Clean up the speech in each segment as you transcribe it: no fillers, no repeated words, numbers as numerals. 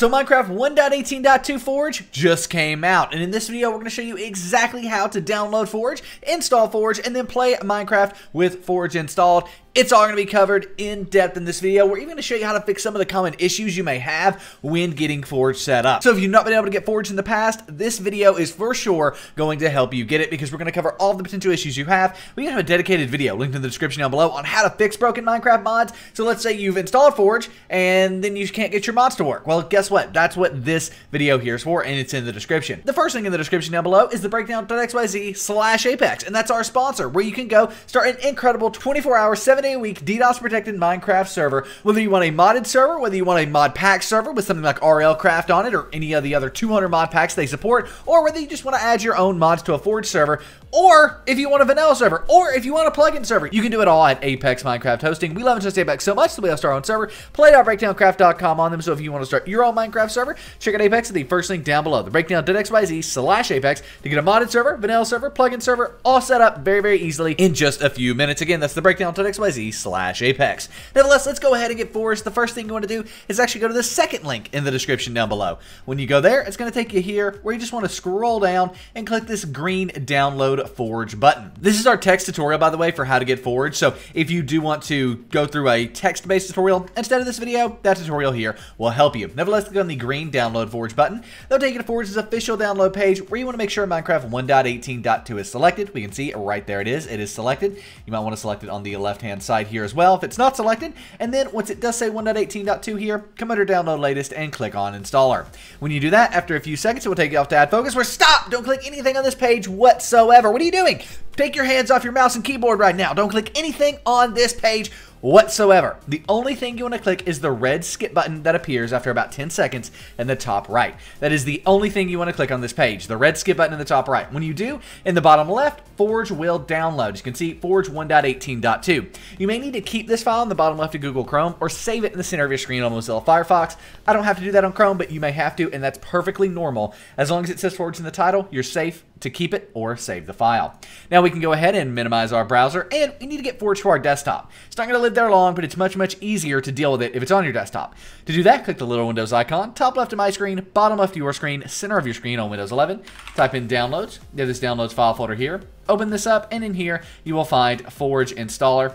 So Minecraft 1.18.2 Forge just came out, and in this video we're going to show you exactly how to download Forge, install Forge, and then play Minecraft with Forge installed. It's all going to be covered in depth in this video. We're even going to show you how to fix some of the common issues you may have when getting Forge set up. So if you've not been able to get Forge in the past, this video is for sure going to help you get it, because we're going to cover all the potential issues you have. We have a dedicated video linked in the description down below on how to fix broken Minecraft mods. So let's say you've installed Forge and then you can't get your mods to work. Well, guess what? That's what this video here is for, and it's in the description. The first link in the description down below is the breakdown.xyz/Apex, and that's our sponsor, where you can go start an incredible 24-hour, 7-day-a-week DDoS protected Minecraft server. Whether you want a modded server, whether you want a mod pack server with something like RLCraft on it or any of the other 200 mod packs they support, or whether you just want to add your own mods to a Forge server, or if you want a vanilla server, or if you want a plugin server, you can do it all at Apex Minecraft Hosting. We love and trust Apex so much that we host our own server, play.breakdowncraft.com on them. So if you want to start your own Minecraft server, check out Apex at the first link down below, the breakdown.xyz/Apex, to get a modded server, vanilla server, plugin server, all set up very, very easily in just a few minutes. Again, that's the breakdown.xyz/Apex. Nevertheless, let's go ahead and get Forge. The first thing you want to do is actually go to the second link in the description down below. When you go there, it's going to take you here where you just want to scroll down and click this green download Forge button. This is our text tutorial, by the way, for how to get Forge. So if you do want to go through a text-based tutorial instead of this video, that tutorial here will help you. Nevertheless, click on the green download Forge button. They'll take you to Forge's official download page, where you want to make sure Minecraft 1.18.2 is selected. We can see right there it is selected. You might want to select it on the left-hand side here as well if it's not selected. And then once it does say 1.18.2 here, come under download latest and click on installer. When you do that, after a few seconds, it will take you off to ad focus, where stop, don't click anything on this page whatsoever. What are you doing? Take your hands off your mouse and keyboard right now. Don't click anything on this page whatsoever. The only thing you want to click is the red skip button that appears after about 10 seconds in the top right. That is the only thing you want to click on this page, the red skip button in the top right. When you do, in the bottom left, Forge will download. As you can see, Forge 1.18.2. You may need to keep this file in the bottom left of Google Chrome, or save it in the center of your screen on Mozilla Firefox. I don't have to do that on Chrome, but you may have to, and that's perfectly normal. As long as it says Forge in the title, you're safe to keep it or save the file. Now we can go ahead and minimize our browser, and we need to get Forge to our desktop. It's not going to live there long, but it's much, much easier to deal with it if it's on your desktop. To do that, click the little Windows icon, top left of my screen, bottom left of your screen, center of your screen on Windows 11. Type in downloads. You have this downloads file folder here. Open this up, and in here you will find Forge installer.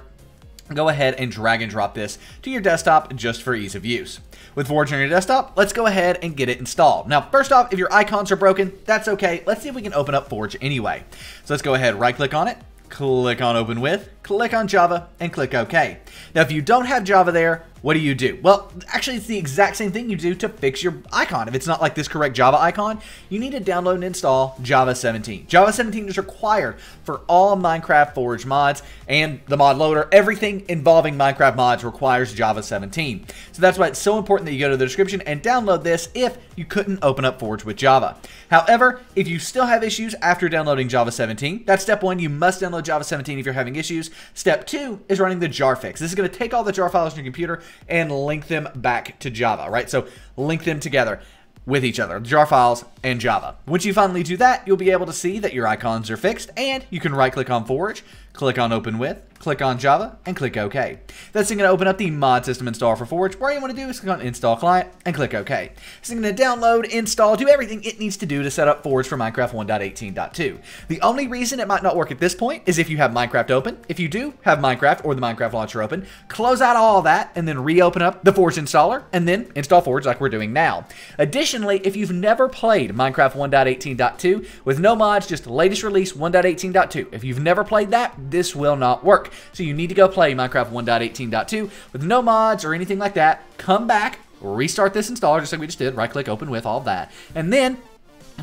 Go ahead and drag and drop this to your desktop just for ease of use. With Forge on your desktop, let's go ahead and get it installed. Now, first off, if your icons are broken, that's okay. Let's see if we can open up Forge anyway. So let's go ahead, right-click on it, click on Open With, click on Java, and click OK. Now, if you don't have Java there, what do you do? Well, actually, it's the exact same thing you do to fix your icon. If it's not like this correct Java icon, you need to download and install Java 17. Java 17 is required for all Minecraft Forge mods and the mod loader. Everything involving Minecraft mods requires Java 17. So that's why it's so important that you go to the description and download this if you couldn't open up Forge with Java. However, if you still have issues after downloading Java 17, that's step one. You must download Java 17 if you're having issues. Step two is running the Jarfix. This is going to take all the jar files on your computer and link them back to Java, right? So link them together with each other, jar files and Java. Once you finally do that, you'll be able to see that your icons are fixed, and you can right-click on Forge, click on Open With, click on Java, and click OK. That's going to open up the mod system installer for Forge. What you want to do is click on Install Client and click OK. It's going to download, install, do everything it needs to do to set up Forge for Minecraft 1.18.2. The only reason it might not work at this point is if you have Minecraft open. If you do have Minecraft or the Minecraft launcher open, close out all that and then reopen up the Forge installer and then install Forge like we're doing now. Additionally, if you've never played Minecraft 1.18.2 with no mods, just latest release 1.18.2, if you've never played that, this will not work. So you need to go play Minecraft 1.18.2 with no mods or anything like that. Come back, restart this installer just like we just did, right-click, open with, all that, and then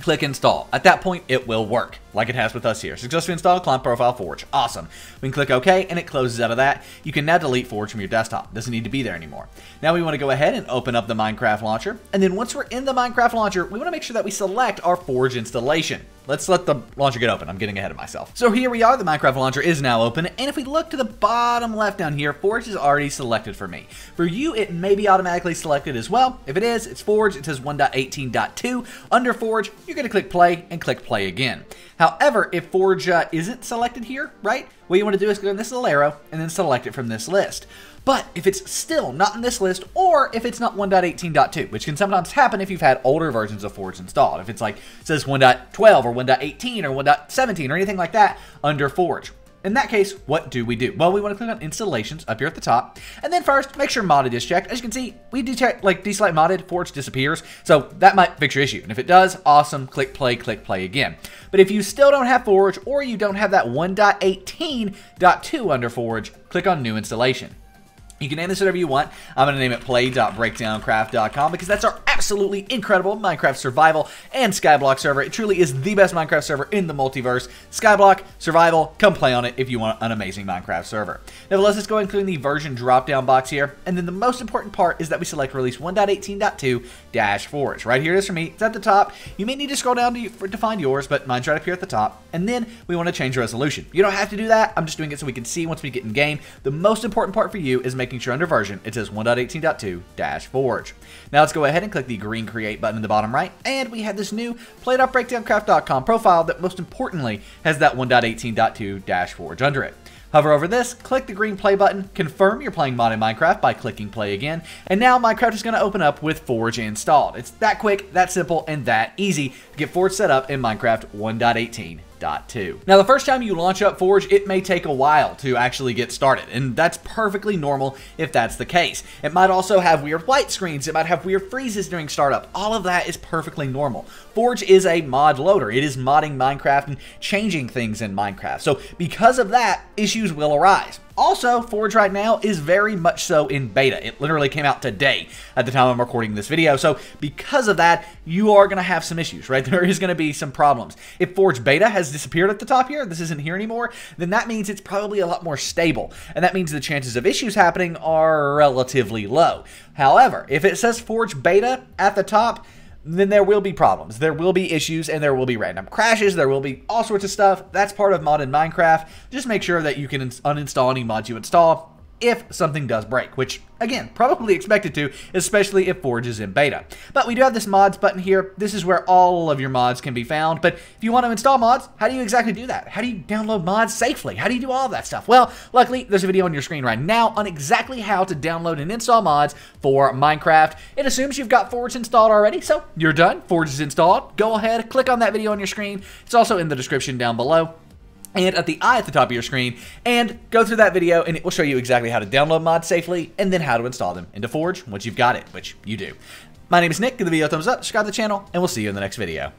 click install. At that point, it will work like it has with us here. Successfully installed, client profile Forge. Awesome. We can click OK, and it closes out of that. You can now delete Forge from your desktop. Doesn't need to be there anymore. Now we want to go ahead and open up the Minecraft launcher. And then once we're in the Minecraft launcher, we want to make sure that we select our Forge installation. Let's let the launcher get open. I'm getting ahead of myself. So here we are. The Minecraft launcher is now open. And if we look to the bottom left down here, Forge is already selected for me. For you, it may be automatically selected as well. If it is, it's Forge. It says 1.18.2. Under Forge, you're going to click play and click play again. However, if Forge isn't selected here, right, what you want to do is click on this little arrow and then select it from this list. But if it's still not in this list, or if it's not 1.18.2, which can sometimes happen if you've had older versions of Forge installed. If it's like, it says 1.12 or 1.18 or 1.17 or anything like that under Forge. In that case, what do we do? Well, we want to click on Installations up here at the top. And then first, make sure Modded is checked. As you can see, we detect, like, deselect Modded, Forge disappears. So that might fix your issue. And if it does, awesome, click play again. But if you still don't have Forge or you don't have that 1.18.2 under Forge, click on New Installation. You can name this whatever you want. I'm going to name it play.breakdowncraft.com because that's our absolutely incredible Minecraft survival and Skyblock server. It truly is the best Minecraft server in the multiverse. Skyblock, survival, come play on it if you want an amazing Minecraft server. Nevertheless, let's go ahead and click the version drop-down box here. And then the most important part is that we select release 1.18.2-Forge. Right here it is for me. It's at the top. You may need to scroll down to find yours, but mine's right up here at the top. And then we want to change resolution. You don't have to do that. I'm just doing it so we can see once we get in game. The most important part for you is making sure under version it says 1.18.2-Forge. Now let's go ahead and click the green create button in the bottom right, and we have this new play.breakdowncraft.com profile that most importantly has that 1.18.2-Forge under it. Hover over this, click the green play button, confirm you're playing modded Minecraft by clicking play again, and now Minecraft is going to open up with Forge installed. It's that quick, that simple, and that easy to get Forge set up in Minecraft 1.18.2. Now, the first time you launch up Forge, it may take a while to actually get started, and that's perfectly normal if that's the case. It might also have weird white screens, it might have weird freezes during startup. All of that is perfectly normal. Forge is a mod loader. It is modding Minecraft and changing things in Minecraft. So because of that, issues will arise. Also, Forge right now is very much so in beta. It literally came out today at the time I'm recording this video. So because of that, you are going to have some issues, right? There is going to be some problems. If Forge beta has disappeared at the top here, this isn't here anymore, then that means it's probably a lot more stable. And that means the chances of issues happening are relatively low. However, if it says Forge beta at the top, then there will be problems. There will be issues, and there will be random crashes. There will be all sorts of stuff. That's part of modded Minecraft. Just make sure that you can uninstall any mods you install if something does break, which, again, probably expected to, especially if Forge is in beta. But we do have this mods button here. This is where all of your mods can be found. But if you want to install mods, how do you exactly do that? How do you download mods safely? How do you do all that stuff? Well, luckily, there's a video on your screen right now on exactly how to download and install mods for Minecraft. It assumes you've got Forge installed already, so you're done. Forge is installed. Go ahead, click on that video on your screen. It's also in the description down below and at the eye at the top of your screen, and go through that video, and it will show you exactly how to download mods safely, and then how to install them into Forge once you've got it, which you do. My name is Nick. Give the video a thumbs up, subscribe to the channel, and we'll see you in the next video.